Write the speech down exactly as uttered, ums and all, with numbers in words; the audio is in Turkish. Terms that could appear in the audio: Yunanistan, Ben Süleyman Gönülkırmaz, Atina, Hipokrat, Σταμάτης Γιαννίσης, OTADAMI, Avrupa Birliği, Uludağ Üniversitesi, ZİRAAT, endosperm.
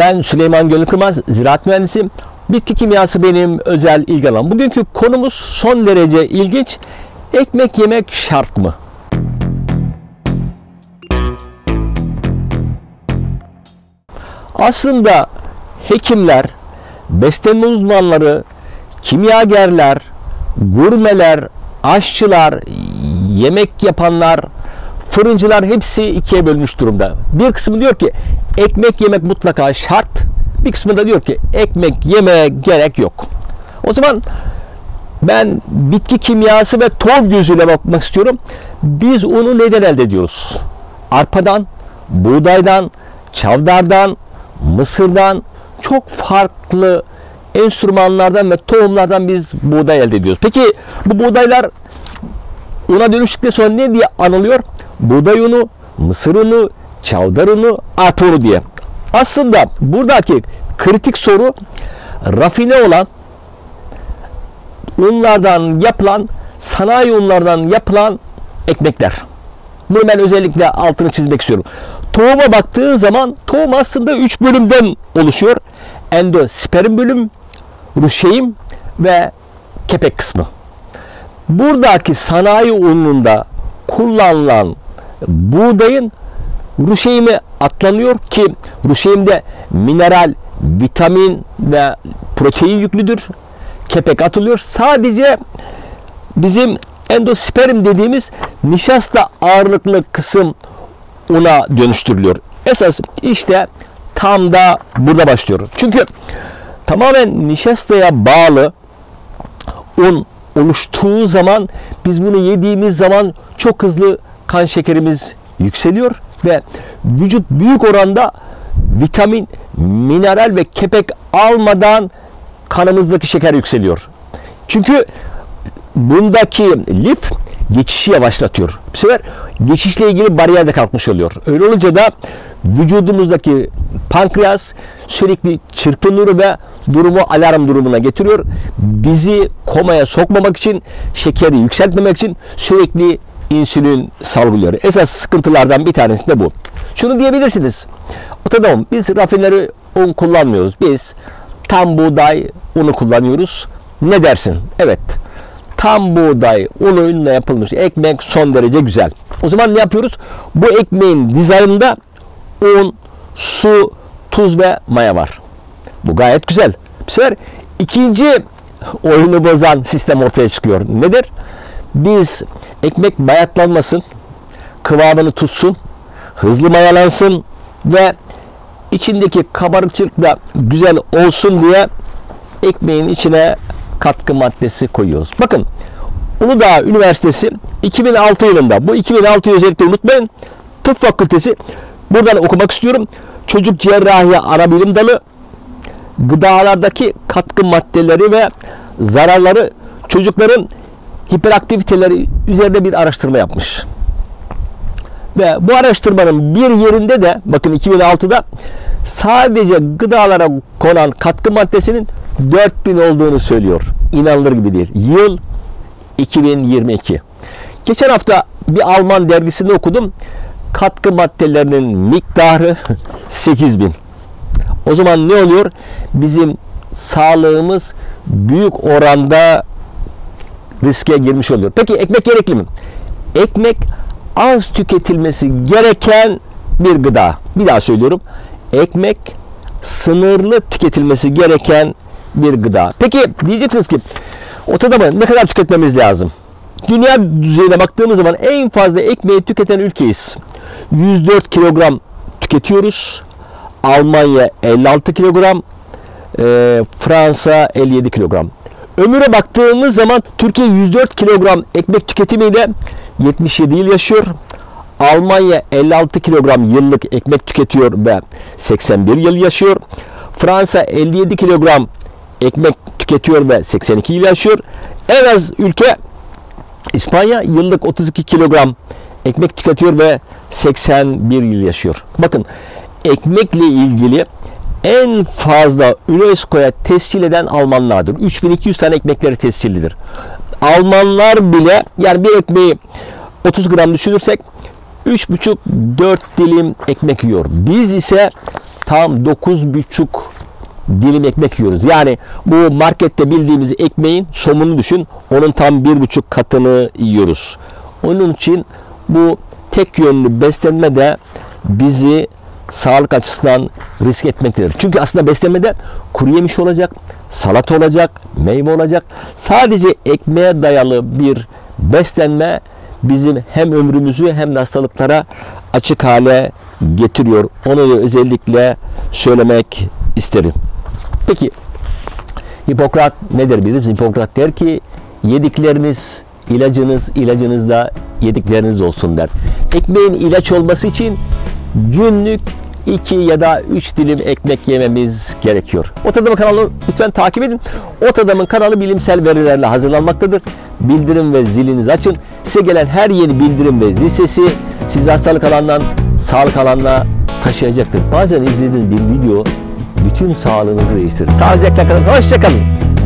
Ben Süleyman Gönülkırmaz, ziraat mühendisiyim. Bitki kimyası benim özel ilgi alanım. Bugünkü konumuz son derece ilginç. Ekmek yemek şart mı? Aslında hekimler, beslenme uzmanları, kimyagerler, gurmeler, aşçılar, yemek yapanlar, fırıncılar hepsi ikiye bölmüş durumda. Bir kısmı diyor ki ekmek yemek mutlaka şart. Bir kısmı da diyor ki ekmek yemeye gerek yok. O zaman ben bitki kimyası ve tohum gözüyle bakmak istiyorum. Biz unu neden elde ediyoruz? Arpadan, buğdaydan, çavdardan, mısırdan, çok farklı enstrümanlardan ve tohumlardan biz buğday elde ediyoruz. Peki bu buğdaylar una dönüştükten sonra ne diye anılıyor? Buğday unu, mısır unu, çavdar unu, arpa unu diye. Aslında buradaki kritik soru rafine olan unlardan yapılan, sanayi unlardan yapılan ekmekler. Bunu ben özellikle altını çizmek istiyorum. Tohuma baktığın zaman tohum aslında üç bölümden oluşuyor. Endosperm bölüm, ruşeim ve kepek kısmı. Buradaki sanayi ununda kullanılan buğdayın ruşeimi atlanıyor ki ruşeimde mineral, vitamin ve protein yüklüdür. Kepek atılıyor. Sadece bizim endosperm dediğimiz nişasta ağırlıklı kısım una dönüştürülüyor. Esas işte tam da burada başlıyor. Çünkü tamamen nişastaya bağlı un oluştuğu zaman biz bunu yediğimiz zaman çok hızlı kan şekerimiz yükseliyor ve vücut büyük oranda vitamin, mineral ve kepek almadan kanımızdaki şeker yükseliyor. Çünkü bundaki lif geçişi yavaşlatıyor. Bu sefer geçişle ilgili bariyer de kalkmış oluyor. Öyle olunca da vücudumuzdaki pankreas sürekli çırpınır ve durumu alarm durumuna getiriyor. Bizi komaya sokmamak için, şekeri yükseltmemek için sürekli insülin salgılıyor. Esas sıkıntılardan bir tanesi de bu. Şunu diyebilirsiniz. Otodom, biz rafineri un kullanmıyoruz. Biz tam buğday unu kullanıyoruz. Ne dersin? Evet. Tam buğday unuyla yapılmış ekmek son derece güzel. O zaman ne yapıyoruz? Bu ekmeğin dizaynında un, su, tuz ve maya var. Bu gayet güzel. Bu sefer ikinci oyunu bozan sistem ortaya çıkıyor. Nedir? Biz ekmek bayatlanmasın, kıvamını tutsun, hızlı mayalansın ve içindeki kabarıkçılık da güzel olsun diye ekmeğin içine katkı maddesi koyuyoruz. Bakın Uludağ Üniversitesi iki bin altı yılında, bu iki bin altıyı özellikle unutmayın, Tıp Fakültesi, buradan okumak istiyorum. Çocuk cerrahi ana bilim dalı, gıdalardaki katkı maddeleri ve zararları, çocukların hiperaktiviteleri üzerinde bir araştırma yapmış. Ve bu araştırmanın bir yerinde de bakın iki bin altıda sadece gıdalara konan katkı maddesinin dört bin olduğunu söylüyor. İnanılır gibi değil. Yıl iki bin yirmi iki. Geçen hafta bir Alman dergisinde okudum. Katkı maddelerinin miktarı sekiz bin. O zaman ne oluyor? Bizim sağlığımız büyük oranda riske girmiş oluyor. Peki ekmek gerekli mi? Ekmek az tüketilmesi gereken bir gıda. Bir daha söylüyorum. Ekmek sınırlı tüketilmesi gereken bir gıda. Peki diyeceksiniz ki ortalama ne kadar tüketmemiz lazım? Dünya düzeyine baktığımız zaman en fazla ekmeği tüketen ülkeyiz. yüz dört kilogram tüketiyoruz. Almanya elli altı kilogram, e, Fransa elli yedi kilogram. Ömüre baktığımız zaman Türkiye yüz dört kilogram ekmek tüketimiyle yetmiş yedi yıl yaşıyor. Almanya elli altı kilogram yıllık ekmek tüketiyor ve seksen bir yıl yaşıyor. Fransa elli yedi kilogram ekmek tüketiyor ve seksen iki yıl yaşıyor. En az ülke İspanya yıllık otuz iki kilogram ekmek tüketiyor ve seksen bir yıl yaşıyor. Bakın ekmekle ilgili en fazla UNESCO'ya tescil eden Almanlardır. üç bin iki yüz tane ekmekleri tescillidir. Almanlar bile yani bir ekmeği otuz gram düşünürsek üç buçuk dört dilim ekmek yiyor. Biz ise tam dokuz buçuk dilim ekmek yiyoruz. Yani bu markette bildiğimiz ekmeğin somunu düşün, onun tam bir buçuk katını yiyoruz. Onun için bu tek yönlü beslenme de bizi sağlık açısından risk etmektedir. Çünkü aslında beslenmede kuru yemiş olacak, salata olacak, meyve olacak. Sadece ekmeğe dayalı bir beslenme bizim hem ömrümüzü hem de hastalıklara açık hale getiriyor. Onu da özellikle söylemek isterim. Peki Hipokrat nedir bizim? Hipokrat der ki yedikleriniz ilacınız, ilacınız da yedikleriniz olsun der. Ekmeğin ilaç olması için günlük iki ya da üç dilim ekmek yememiz gerekiyor. Ot Adamı kanalını lütfen takip edin. Ot Adamı'nın kanalı bilimsel verilerle hazırlanmaktadır. Bildirim ve zilinizi açın. Size gelen her yeni bildirim ve zil sesi sizi hastalık alanından sağlık alanına taşıyacaktır. Bazen izlediğiniz bir video bütün sağlığınızı değiştirir. Sağlıcakla kalın. Hoşça kalın.